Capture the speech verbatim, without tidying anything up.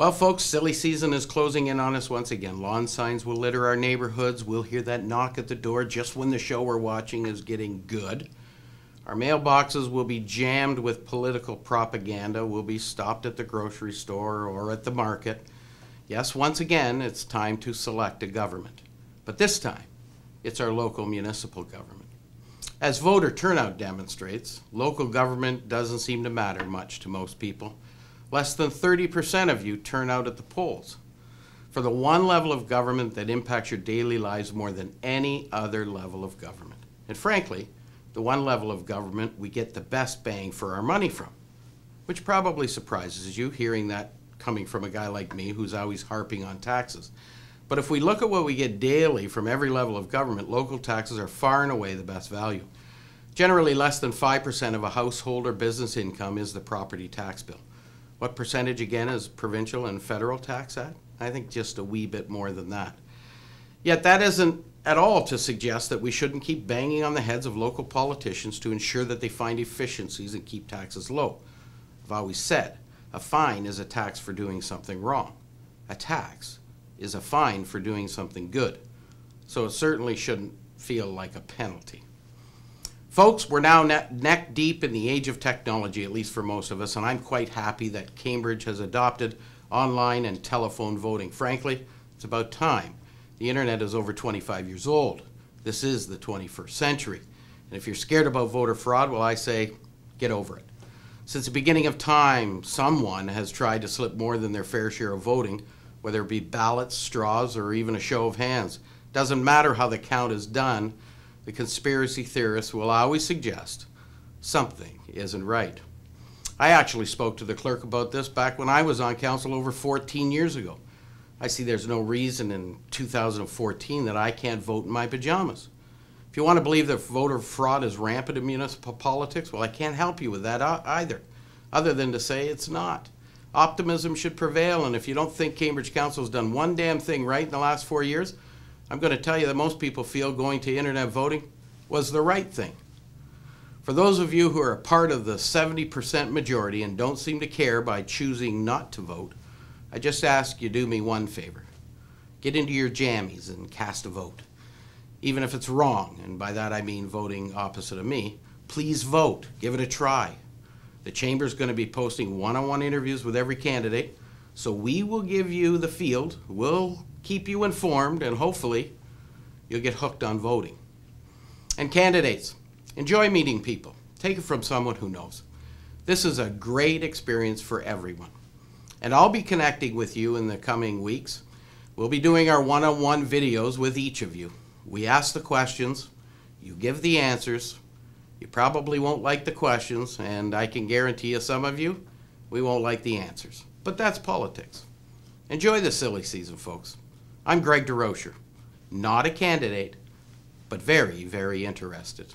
Well, folks, silly season is closing in on us once again. Lawn signs will litter our neighborhoods. We'll hear that knock at the door just when the show we're watching is getting good. Our mailboxes will be jammed with political propaganda. We'll be stopped at the grocery store or at the market. Yes, once again, it's time to select a government. But this time, it's our local municipal government. As voter turnout demonstrates, local government doesn't seem to matter much to most people. Less than thirty percent of you turn out at the polls for the one level of government that impacts your daily lives more than any other level of government. And frankly, the one level of government we get the best bang for our money from, which probably surprises you hearing that coming from a guy like me who's always harping on taxes. But if we look at what we get daily from every level of government, local taxes are far and away the best value. Generally, less than five percent of a household or business income is the property tax bill. What percentage, again, is provincial and federal tax at? I think just a wee bit more than that. Yet that isn't at all to suggest that we shouldn't keep banging on the heads of local politicians to ensure that they find efficiencies and keep taxes low. I've always said, a fine is a tax for doing something wrong. A tax is a fine for doing something good. So it certainly shouldn't feel like a penalty. Folks, we're now ne- neck deep in the age of technology, at least for most of us, and I'm quite happy that Cambridge has adopted online and telephone voting. Frankly, it's about time. The internet is over twenty-five years old. This is the twenty-first century. And if you're scared about voter fraud, well, I say, get over it. Since the beginning of time, someone has tried to slip more than their fair share of voting, whether it be ballots, straws, or even a show of hands. Doesn't matter how the count is done, the conspiracy theorists will always suggest something isn't right. I actually spoke to the clerk about this back when I was on council over fourteen years ago. I see there's no reason in two thousand fourteen that I can't vote in my pajamas. If you want to believe that voter fraud is rampant in municipal politics, well, I can't help you with that either, other than to say it's not. Optimism should prevail, and if you don't think Cambridge Council has done one damn thing right in the last four years, I'm going to tell you that most people feel going to internet voting was the right thing. For those of you who are a part of the seventy percent majority and don't seem to care by choosing not to vote, I just ask you do me one favor. Get into your jammies and cast a vote. Even if it's wrong, and by that I mean voting opposite of me, please vote. Give it a try. The Chamber's going to be posting one-on-one interviews with every candidate, so we will give you the field. We'll keep you informed, and hopefully you'll get hooked on voting. And candidates, enjoy meeting people. Take it from someone who knows. This is a great experience for everyone. And I'll be connecting with you in the coming weeks. We'll be doing our one-on-one videos with each of you. We ask the questions, you give the answers. You probably won't like the questions, and I can guarantee you some of you, we won't like the answers. But that's politics. Enjoy the silly season, folks. I'm Greg Durocher, not a candidate, but very, very interested.